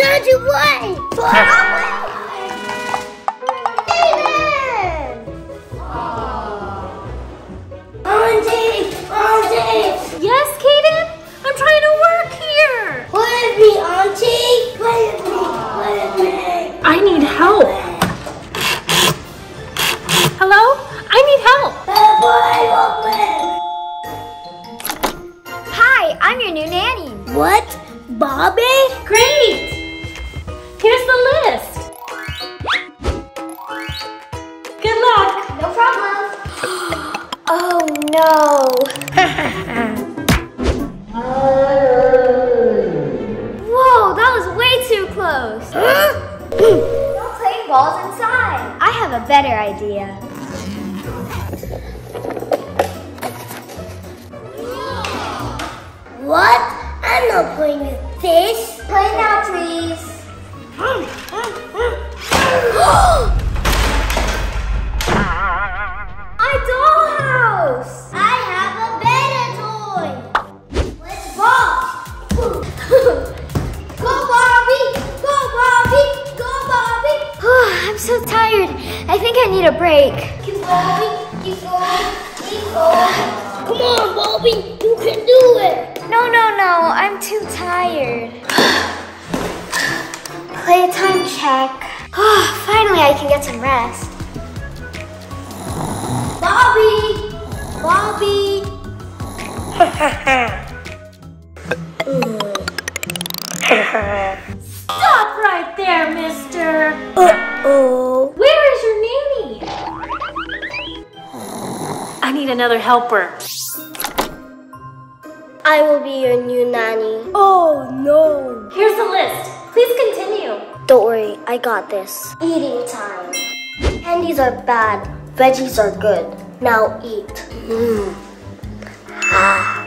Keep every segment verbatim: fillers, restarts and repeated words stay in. showed you what? Kaden! Auntie! Auntie! Yes, Kaden? I'm trying to work here. Play with me, Auntie. Play with me. Play with me. I need help. Hello? I need help. Hi, I'm your new nanny. What? Barbie? Great! Here's the list. Good luck. No problem. Oh no. Whoa, that was way too close. Don't play balls inside. I have a better idea. What? I'm not playing with fish. Play now, please. My dollhouse! I have a better toy. Let's ball. Go, Barbie! Go, Barbie! Go, Barbie! I'm so tired. I think I need a break. Keep going. Keep going. Keep going. Come on, Barbie. You can do it. No, no, no. I'm too tired. Playtime check. Oh, finally I can get some rest. Bobby! Bobby! Stop right there, mister! Uh-oh. Where is your nanny? I need another helper. I will be your new nanny. Oh no! Here's the list. Please continue. Don't worry, I got this. Eating time. Candies are bad. Veggies are good. Now eat. Mm. Ah.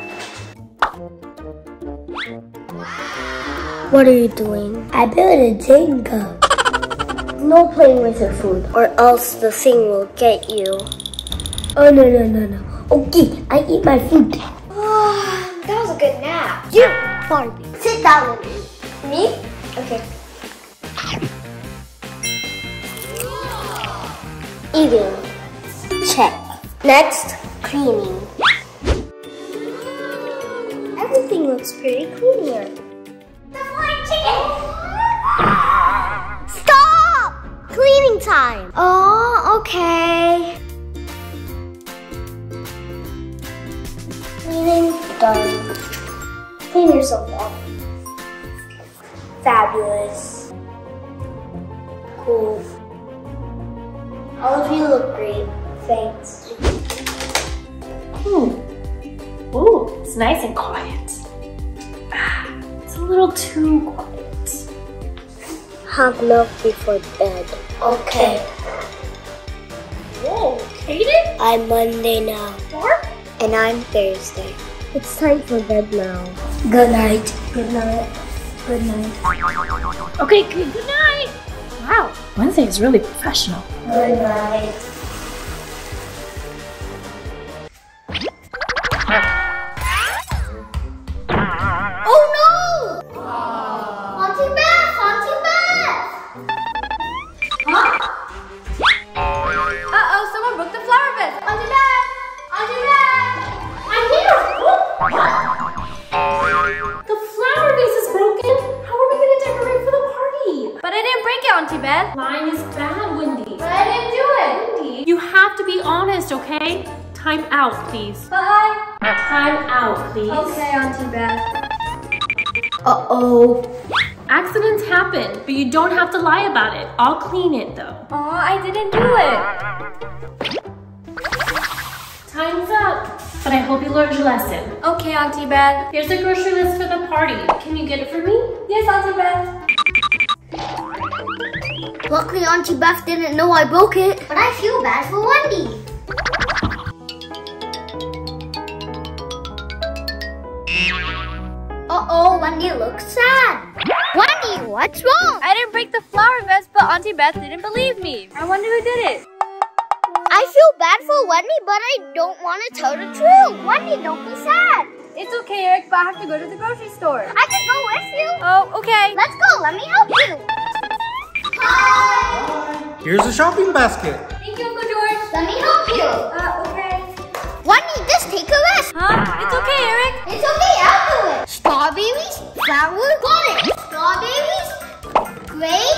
What are you doing? I built a Jenga. No playing with your food, or else the thing will get you. Oh no no no no. Okay, I eat my food. That was a good nap. You, Barbie. Sit down with me. Me? Okay. Eating. Check. Next, cleaning. Everything looks pretty clean here. The flying chicken! Stop! Cleaning time. Oh, okay. Cleaning done. Clean yourself up. Fabulous. Cool. All of you look great. Thanks. Hmm. Ooh, it's nice and quiet. Ah, it's a little too quiet. Have milk before bed. Okay. Whoa, Kaden? I'm Monday now. Mark? And I'm Thursday. It's time for bed now. Good night. Good night. Good night. Okay, good, good night. Wow, Wednesday is really professional. Good night. Oh no! Aww. Auntie Beth! Auntie Beth! Huh? Uh-oh, someone broke the flower bed. Auntie Beth! Auntie Beth! I'm here! What? The flower vase is broken. How are we going to decorate for the party? But I didn't break it, Auntie Beth. Mine is bad, Wendy. But I didn't do it. Wendy, you have to be honest, okay? Time out, please. Bye. Time out, please. Okay, Auntie Beth. Uh-oh. Accidents happen, but you don't have to lie about it. I'll clean it, though. Aw, I didn't do it. Time's up. But I hope you learned your lesson. Okay, Auntie Beth. Here's the grocery list for the party. Can you get it for me? Yes, Auntie Beth. Luckily, Auntie Beth didn't know I broke it. But I feel bad for Wendy. Uh-oh, Wendy looks sad. Wendy, what's wrong? I didn't break the flower vase, but Auntie Beth didn't believe me. I wonder who did it. I feel bad for Wendy, but I don't want to tell the truth. Wendy, don't be sad. It's okay, Eric, but I have to go to the grocery store. I can go with you? Oh, okay. Let's go. Let me help you. Hi. Here's a shopping basket. Thank you, Uncle George. Let me help you. Uh, okay. Why don't you just take a rest? Huh? It's okay, Eric. It's okay. I'll do it. Strawberries? Flour? Got it. Strawberries? Great.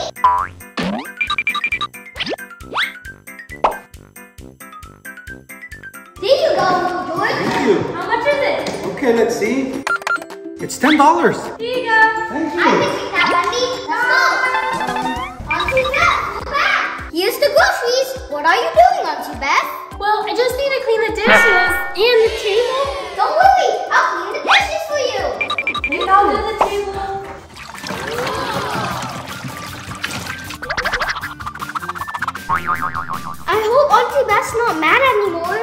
There you go, Uncle George. Thank you. How much is it? Okay, let's see. It's ten dollars. Here you go. Thank you. I can take that, Wendy. Let's go. Auntie Beth, come back. Here's the groceries. What are you doing, Auntie Beth? Well, I just need to clean the dishes and the table. Don't worry. I'll clean the dishes for you. Clean all of the table. I hope Auntie Beth's not mad anymore.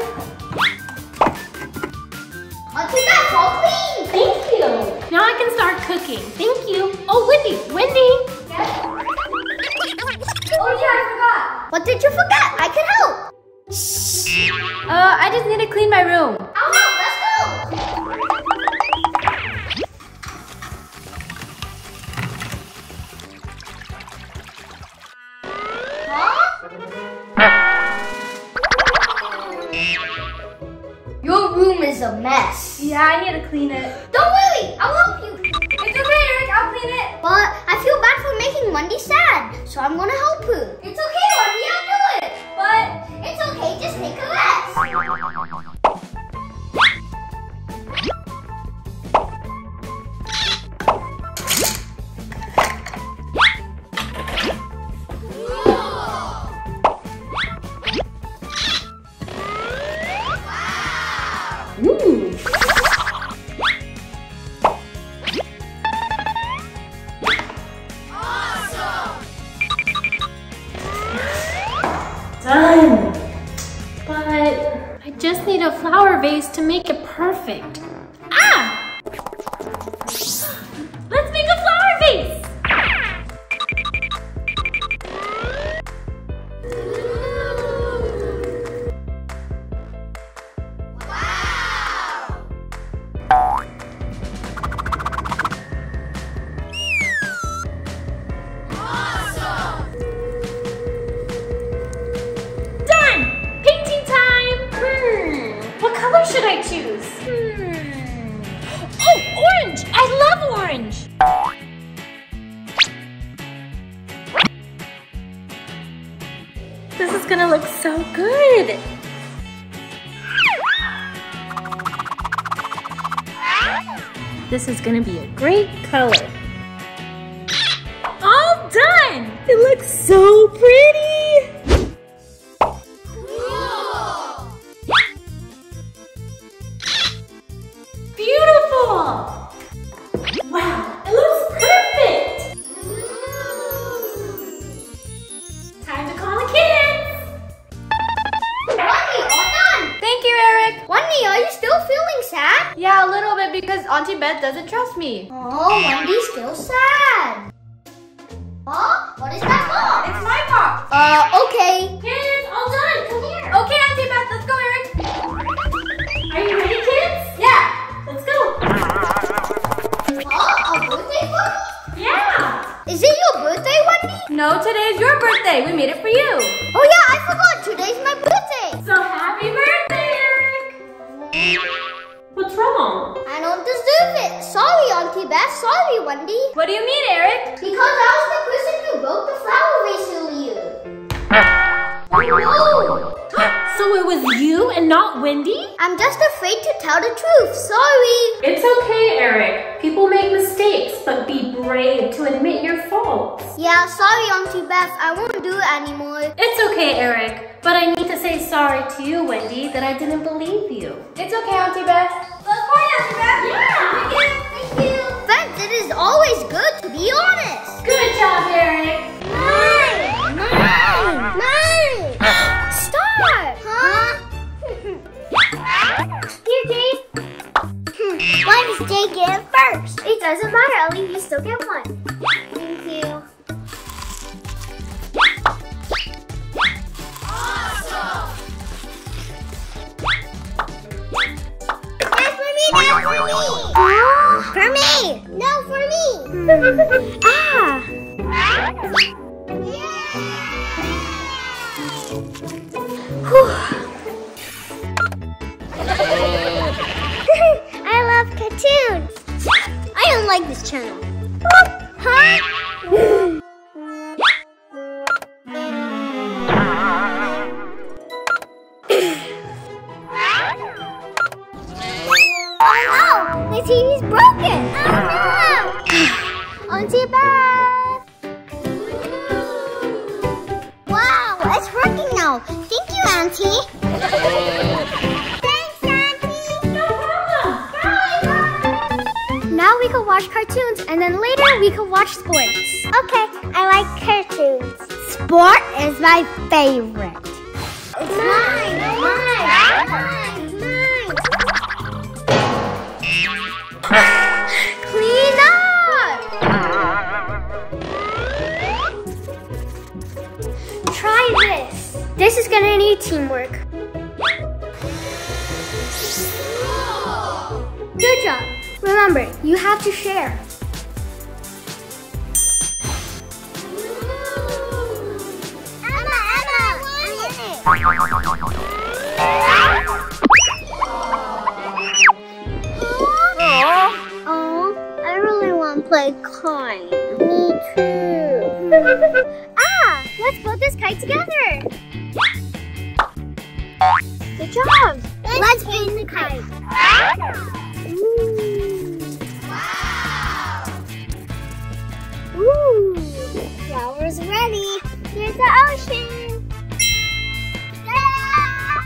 Auntie Beth, all clean. Thank you. Now I can start cooking. Thank you. Oh, Wendy, Wendy. Yes? Oh yeah, I forgot. What did you forget? I can help. Shh. Uh, I just need to clean my room. I'll help. Let's go. Huh? Your room is a mess. Yeah, I need to clean it. Don't worry. I'll help you. It's okay, Eric. I'll clean it. But I feel bad for making Wendy sad, so I'm gonna help her. It's okay, Wendy. I'll do it. But it's okay. Just take a rest. To make it perfect. Ah! Let's make a flower vase! Wow! Awesome! Done! Painting time! Hmm. What color should I choose? Hmm. Oh, orange! I love orange! This is gonna look so good! This is gonna be a great color. All done! It looks so pretty! Auntie Beth doesn't trust me. Oh, Wendy's still sad. Huh? What is that box? It's my box. Uh, okay. Here it is, all done. Come here. Okay, Auntie Beth, let's go, Eric. Are you ready, kids? Yeah. Let's go. Oh, a birthday party? Yeah. Is it your birthday, Wendy? No, today is your birthday. We made it for you. Oh yeah, I forgot. Today's my birthday. So happy birthday, Eric. What's wrong? I don't deserve it. Sorry, Auntie Beth. Sorry, Wendy. What do you mean, Eric? Because I was the person who broke the flower vase for you. Oh. So it was you and not Wendy? I'm just afraid to tell the truth. Sorry. It's okay, Eric. People make mistakes, but be brave to admit your faults. Yeah, sorry, Auntie Beth. I won't do it anymore. It's okay, Eric. But I need to say sorry to you, Wendy, that I didn't believe you. It's okay, Auntie Beth. Look for you, Auntie Beth. Yeah. Thank you. Thank you. Friends, it is always good to be honest. Good job, Eric. Mine. Mine. Mine. Stop. Huh? Here, Jade. Why does Jade get it first? It doesn't matter. I'll leave you still get one. Thank you. For me! No, for me! Mm. Ah! I love cartoons. I don't like this channel. Huh? Oh, my T V's broken! Oh no! Auntie Beth! Wow, it's working now! Thank you, Auntie! Thanks, Auntie! No problem! Now we can watch cartoons and then later we can watch sports. Okay, I like cartoons. Sport is my favorite. It's mine! Mine! Mine! Clean up! Try this. This is gonna need teamwork. Good job. Remember, you have to share. Emma, Emma, I'm in it. Play coin. Me too. Ah! Let's build this kite together. Good job. Let's, let's paint the kite. kite. Ooh. Wow. Ooh. Flower's ready. Here's the ocean. Ah!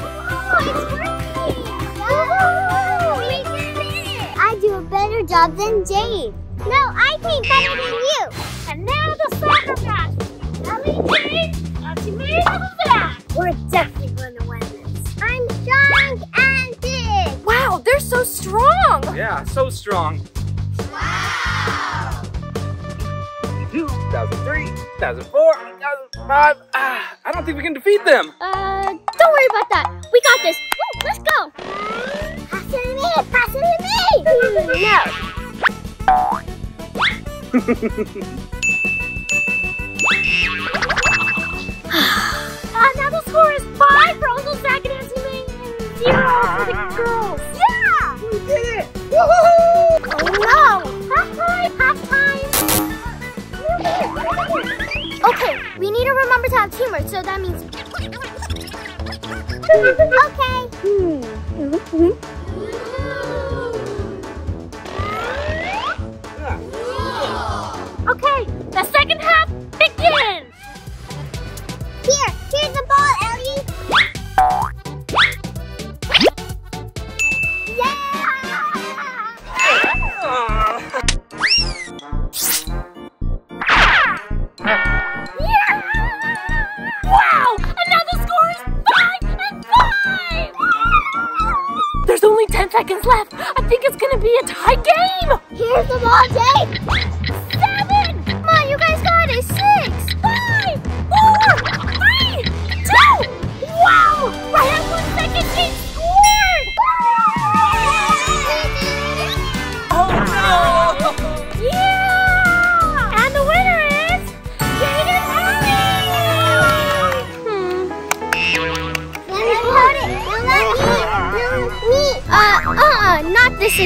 Ooh, it's working. Wow. We did it. I do a better job than Jade. No, I paint better than you. And now the soccer match. Auntie Mane, Uncle Zach. We're definitely going to win this. I'm strong and big. Wow, they're so strong. Yeah, so strong. Wow. two thousand three, two thousand four, two thousand five. Ah, I don't think we can defeat them. Uh, don't worry about that. We got this. Woo, let's go. Pass it to me. Pass it to me. No. uh, now the score is five for Uncle Zach and Auntie Mane and zero for the girls. Yeah! We did it! Woohoo! Oh no! Half time! Half time! Okay, we need to remember to have teamwork, so that means. Okay! Mm -hmm. Okay, the second half begins! Here, here's the ball, Ellie! Yeah! Yeah! Wow! And now the score is five and five! There's only ten seconds left! I think it's gonna be a tie game! Here's the ball, Jade!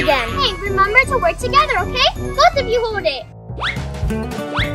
Again. Hey, remember to work together, okay? Both of you hold it.